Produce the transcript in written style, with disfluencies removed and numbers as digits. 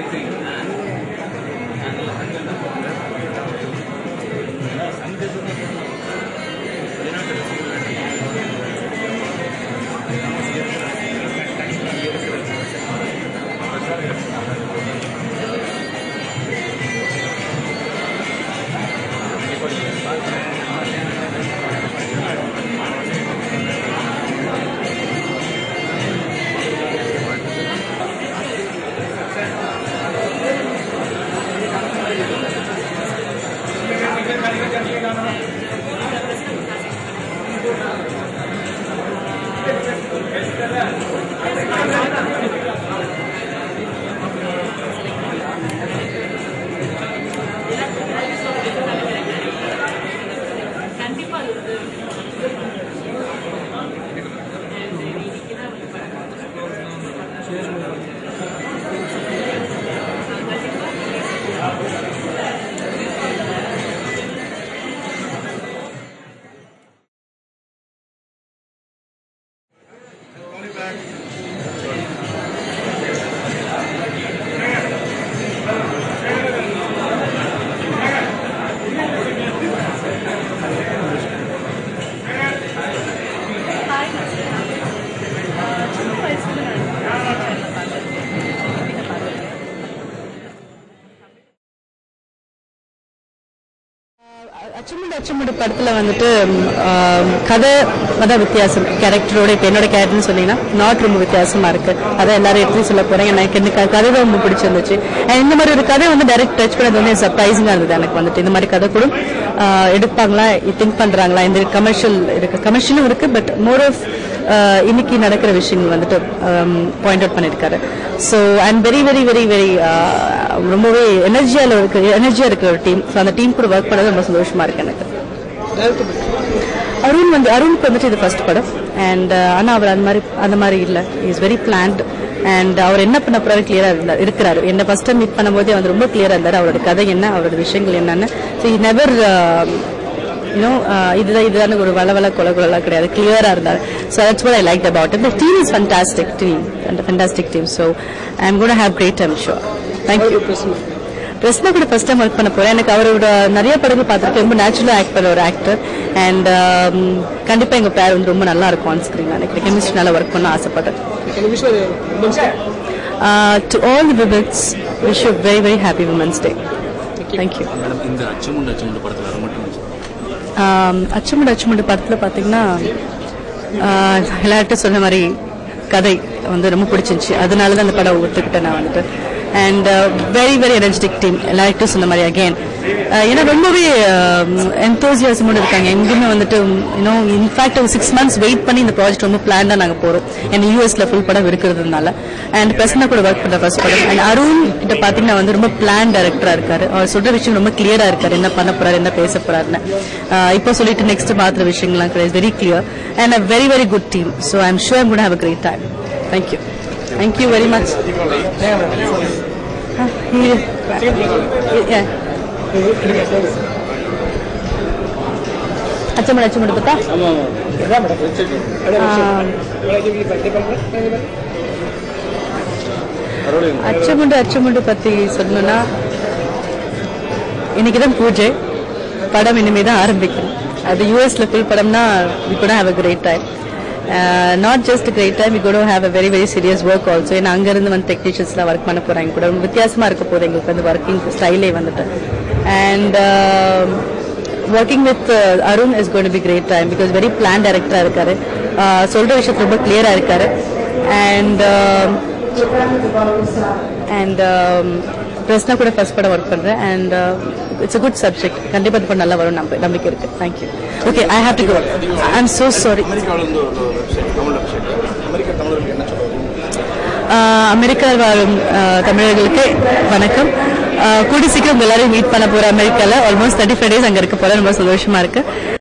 amazing அச்சமுட படத்துல வந்துட்டு கதை மத வித்தியாசம் கரெக்டரோட இப்ப என்னோட கேரக்டர்னு சொன்னீங்கன்னா நாட் ரொம்ப வித்தியாசமா இருக்கு அத எல்லாரும் எப்படி சொல்ல போறேன் எனக்கு இந்த கதை ரொம்ப பிடிச்சிருந்துச்சு இந்த மாதிரி ஒரு கதை வந்து டைரக்ட் டச் பண்ணது வந்து சர்ப்ரைசிங்கா இருந்தது எனக்கு வந்துட்டு இந்த மாதிரி கதை கூட எடுப்பாங்களா திங்க் பண்றாங்களா இந்த கமர்ஷியல் இருக்கு கமர்ஷியலும் இருக்கு பட் மோர் ஆஃப் இன்னைக்கு நடக்கிற விஷயங்கள் வந்துட்டு பாயிண்ட் அவுட் பண்ணிருக்காரு so and very very very very ரொம்பவே எனர்ஜியா இருக்கிற ஒரு டீம் அந்த டீம் கூட ஒர்க் பண்ணது ரொம்ப சந்தோஷமா இருக்கு எனக்கு அருணுக்கு வந்துட்டு இது ஃபர்ஸ்ட் படம் அண்ட் ஆனா அவர் அந்த மாதிரி இல்லை இஸ் வெரி பிளான்ட் அண்ட் அவர் என்ன பண்ண போறாரு கிளியரா இருக்கிறாரு என்ன ஃபர்ஸ்ட் டைம் மீட் பண்ணும் போதே வந்து ரொம்ப கிளியரா இருந்தாரு அவரோட கதை என்ன அவரோட விஷயங்கள் என்னன்னு நெவர் இதுதான் ஒரு வளவள கொலகுலா கிடையாது கிளியரா இருந்தாரு So that's what I liked about it. The team is fantastic team. So I'm going to have great time, sure. Thank you. Prasanna கூட first time work பண்ண போறேன் எனக்கு அவரோட நிறைய படங்கள் பார்த்துட்டு ரொம்ப நேச்சுரலா ஆக்ட் பண்ண ஒரு ஆக்டர் அண்ட் கண்டிப்பா எங்க பேர் வந்து ரொம்ப நல்லா இருக்கும் ஆன் ஸ்கிரீன் எனக்கு கெமிஸ்ட்ரி நல்லா ஒர்க் பண்ண ஆசைப்பட்டேன் To all the viewers, wish you a very very happy Women's Day. Thank you. Madam இந்த அச்சமுண்ட படத்துல ரொம்ப அச்சமுண்ட படத்துல பாத்தீங்கன்னா எல்லார்ட்டும் சொன்ன மாதிரி கதை வந்து ரொம்ப பிடிச்சிருந்துச்சு அதனாலதான் அந்த படம் ஒத்துக்கிட்டேன் நான் வந்துட்டு and very very energetic team எல்லார்ட்டும் சொன்ன மாதிரி அகெயின் ஏன்னா ரொம்பவே எந்தோசியாசமோட இருக்காங்க எங்குமே வந்துட்டு இன்ஃபேக்ட் ஒரு 6 months வெயிட் பண்ணி இந்த ப்ராஜெக்ட் ரொம்ப பிளான் தான் நாங்க போறோம் ஏன்னா யூஎஸ்ல ஃபுல் படம் இருக்கிறதுனால அண்ட் பிரசன்னா கூட ஒர்க் பண்ற ஃபர்ஸ்ட் படம் அண்ட் அருண் கிட்ட பாத்தீங்கன்னா வந்து ரொம்ப பிளான் டைரக்டரா இருக்காரு அவர் சொல்ற விஷயம் ரொம்ப கிளியரா இருக்காரு என்ன பண்ண போறாரு என்ன பேச போறாருன்னு இப்ப சொல்லிட்டு நெக்ஸ்ட் மாத்திர விஷயங்கள்லாம் கிடையாது very clear and a very very good team so I am sure I am gonna have a great time Thank you very much. अच्छा मत बता। अच्छा मत पति सुनो ना। इन्हीं किधम पूजे। पढ़ा मैंने मेरा आरंभिक। अभी यूएस लेवल पढ़ना विपणा have a great time. Not just a great time, we're going to have a very, very serious work also. In Angarandam and technicians la work mana poranga kuda. Vithyasama irukapod engalukku and working style e vandata. And working with Arun is going to be great time because very planned director irukkaru. Solra vishayam romba clear a irukkaru. And Prasanna kuda first pada work pandra and it's a good subject. Kandipa idu nalla varum nambike irukku. Thank you. Okay, I have to go. I'm so sorry. America varum Tamilgalukku vanakkam. Koodi sikram ellarum meet panna pora America la almost 35 days anga irukku pora romba sandoshama irukku.